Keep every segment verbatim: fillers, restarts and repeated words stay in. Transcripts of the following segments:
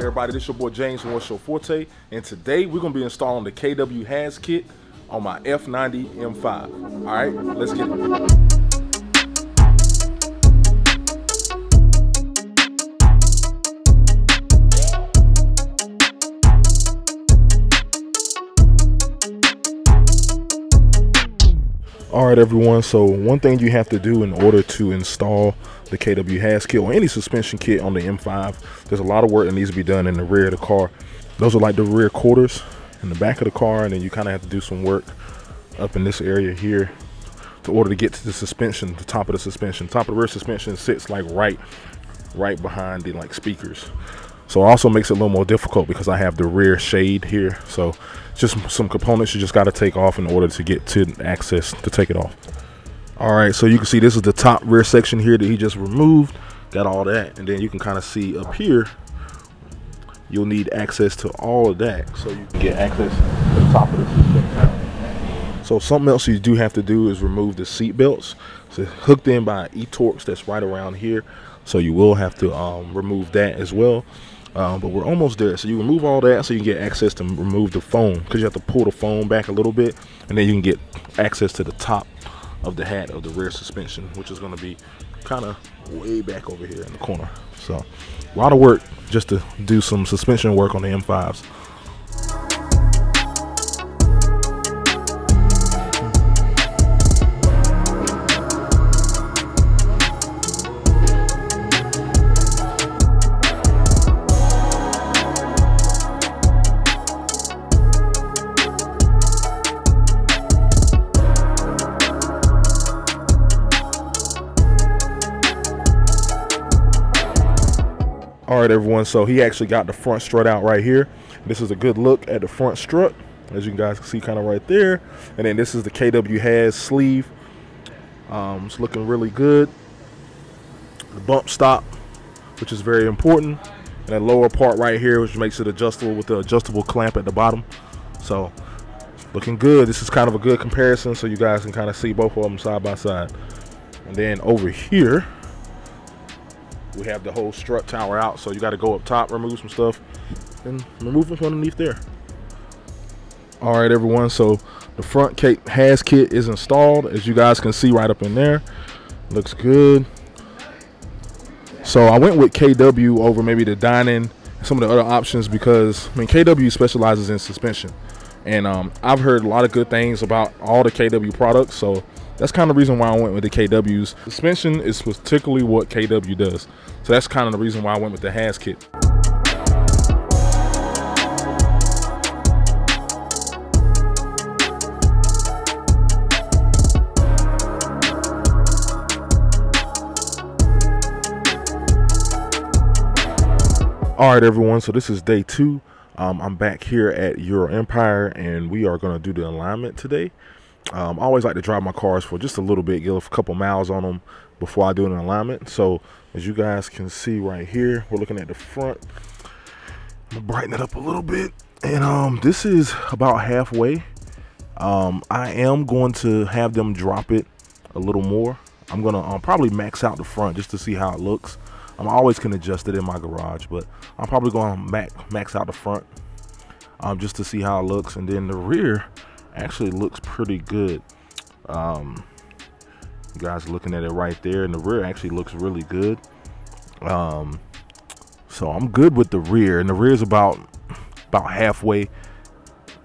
Everybody, this your boy James Warshall Forte, and today we're gonna be installing the K W H A S kit on my F ninety M five. All right, let's get it. All right, everyone, so one thing you have to do in order to install the K W H A S kit or any suspension kit on the M five, there's a lot of work that needs to be done in the rear of the car. Those are like the rear quarters in the back of the car, and then you kind of have to do some work up in this area here to order to get to the suspension, the top of the suspension. Top of the rear suspension sits like right, right behind the like speakers. So it also makes it a little more difficult because I have the rear shade here. So just some components you just got to take off in order to get to access to take it off. All right, so you can see this is the top rear section here that he just removed. Got all that. And then you can kind of see up here, you'll need access to all of that. So you can get access to the top of this. So something else you do have to do is remove the seat belts. So it's hooked in by E-Torx that's right around here. So you will have to um, remove that as well. Um, but we're almost there. So you remove all that so you can get access to remove the foam, because you have to pull the foam back a little bit, and then you can get access to the top of the hat of the rear suspension, which is going to be kind of way back over here in the corner. So a lot of work just to do some suspension work on the M fives. All right, everyone, so he actually got the front strut out right here. This is a good look at the front strut, as you guys can see kind of right there. And then this is the K W H A S sleeve. Um, it's looking really good. The bump stop, which is very important. And that lower part right here, which makes it adjustable with the adjustable clamp at the bottom. So looking good. This is kind of a good comparison so you guys can kind of see both of them side by side. And then over here, we have the whole strut tower out, so you got to go up top, remove some stuff, and remove them from underneath there. All right, everyone, so the front K W H A S kit is installed, as you guys can see right up in there. Looks good. So I went with K W over maybe the Dinan, some of the other options, because I mean, K W specializes in suspension, and um, I've heard a lot of good things about all the K W products, so that's kind of the reason why I went with the K Ws. Suspension is particularly what K W does. So that's kind of the reason why I went with the H A S kit. All right, everyone, so this is day two. Um, I'm back here at Euro Empire, and we are gonna do the alignment today. Um, I always like to drive my cars for just a little bit, get a couple miles on them before I do an alignment. So as you guys can see right here, we're looking at the front. I'm gonna brighten it up a little bit. And um, this is about halfway. Um, I am going to have them drop it a little more. I'm gonna um, probably max out the front just to see how it looks. I'm always gonna adjust it in my garage, but I'm probably gonna max, max out the front um, just to see how it looks. And then the rear actually looks pretty good. Um, you guys looking at it right there, and the rear actually looks really good. Um, So I'm good with the rear, and the rear is about about halfway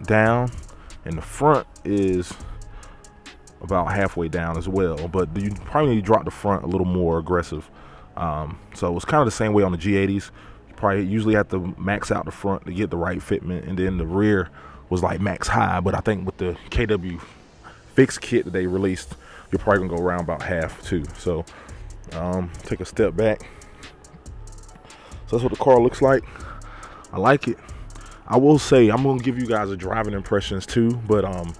down, and the front is about halfway down as well, but you probably need to drop the front a little more aggressive. Um, so it's kind of the same way on the G eighties. You probably usually have to max out the front to get the right fitment, and then the rear was like max high, but I think with the K W fix kit that they released, you're probably gonna go around about half too. So um, take a step back. So that's what the car looks like. I like it. I will say, I'm gonna give you guys a driving impressions too, but um,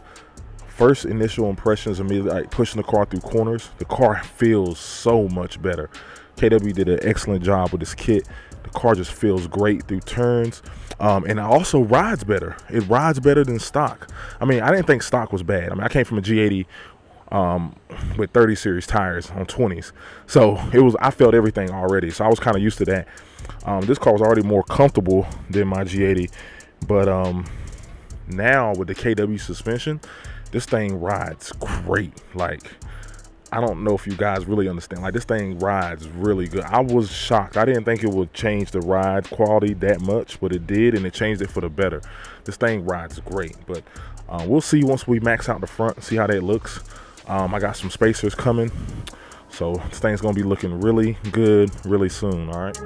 first initial impressions of me, like pushing the car through corners, the car feels so much better. K W did an excellent job with this kit. The car just feels great through turns, um, and it also rides better. It rides better than stock. I mean, I didn't think stock was bad. I mean, I came from a G eighty um, with thirty series tires on twenties, so it was. I felt everything already, so I was kind of used to that. Um, this car was already more comfortable than my G eighty, but um, now with the K W suspension, this thing rides great. Like, I don't know if you guys really understand. Like, this thing rides really good. I was shocked. I didn't think it would change the ride quality that much, but it did, and it changed it for the better. This thing rides great, but uh, we'll see once we max out the front, see how that looks. Um, I got some spacers coming, so this thing's gonna be looking really good really soon, all right?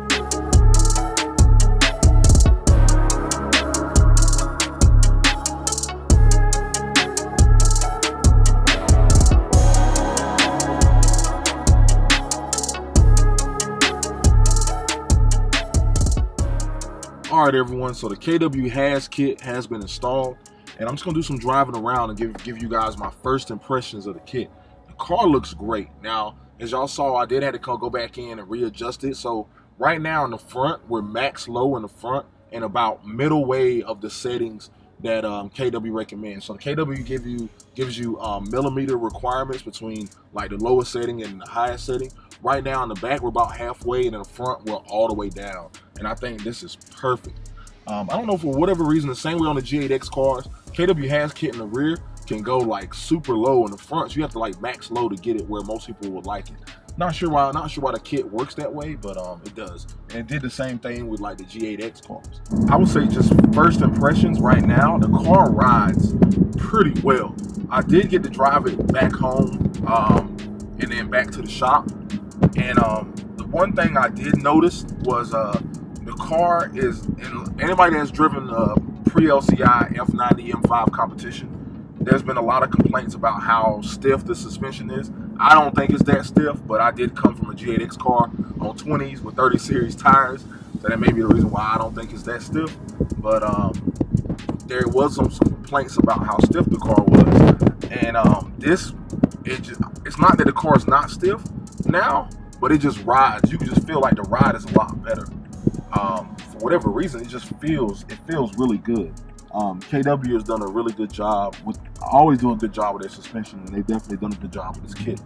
All right, everyone, so the K W H A S kit has been installed, and I'm just gonna do some driving around and give, give you guys my first impressions of the kit. The car looks great. Now, as y'all saw, I did have to go back in and readjust it. So right now in the front, we're max low in the front and about middle way of the settings that um, K W recommends. So the K W give you, gives you um, millimeter requirements between like the lowest setting and the highest setting. Right now in the back, we're about halfway, and in the front, we're all the way down. And I think this is perfect. Um, I don't know, for whatever reason, the same way on the G eight X cars, K W H A S kit in the rear can go like super low in the front. So you have to like max low to get it where most people would like it. Not sure why, not sure why the kit works that way, but um, it does. And it did the same thing with like the G eight X cars. I would say just first impressions right now, the car rides pretty well. I did get to drive it back home um, and then back to the shop. And um, the one thing I did notice was uh, the car is, and anybody that's driven a pre-L C I F ninety M five competition, there's been a lot of complaints about how stiff the suspension is. I don't think it's that stiff, but I did come from a G eight X car on twenties with thirty series tires, so that may be the reason why I don't think it's that stiff. But um, there was some, some complaints about how stiff the car was, and um, this, it just, it's not that the car is not stiff now, but it just rides. You can just feel like the ride is a lot better. Um, for whatever reason, it just feels, it feels really good. Um, K W has done a really good job with, always do a good job with their suspension, and they've definitely done a good job with this kit.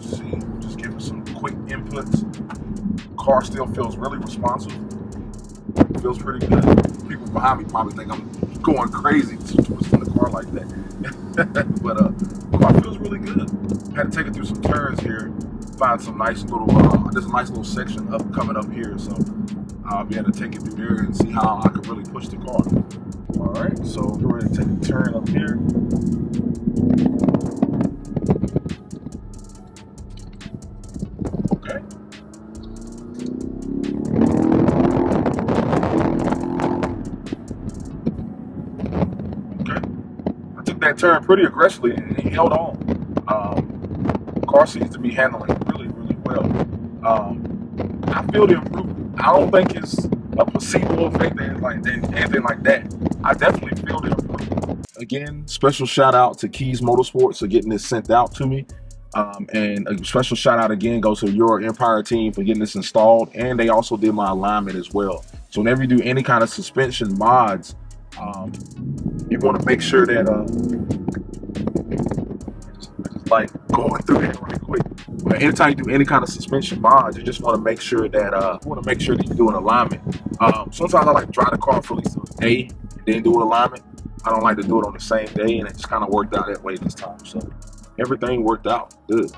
Let's see, just give it some quick inputs. The car still feels really responsive. Feels pretty good. People behind me probably think I'm going crazy to twisting the car like that. But uh, the car feels really good. Had to take it through some turns here, find some nice little, uh, there's a nice little section up coming up here, so I'll be able to take it through there and see how I can really push the car. All right, so we're ready to take a turn up here. That turn pretty aggressively, and he held on. Um, car seems to be handling really, really well. Um, I feel the improvement. I don't think it's a placebo effect, like anything like that. I definitely feel the improvement. Again, special shout out to Kies Motorsports for getting this sent out to me, um, and a special shout out again goes to the Euro Empire team for getting this installed, and they also did my alignment as well. So whenever you do any kind of suspension mods, um, you want to make sure that uh, I just, I just like going through that right quick. But anytime you do any kind of suspension mods, you just want to make sure that uh, you want to make sure that you do an alignment. Um, sometimes I like to drive the car for at least a day, then do an alignment. I don't like to do it on the same day, and it just kind of worked out that way this time. So everything worked out good.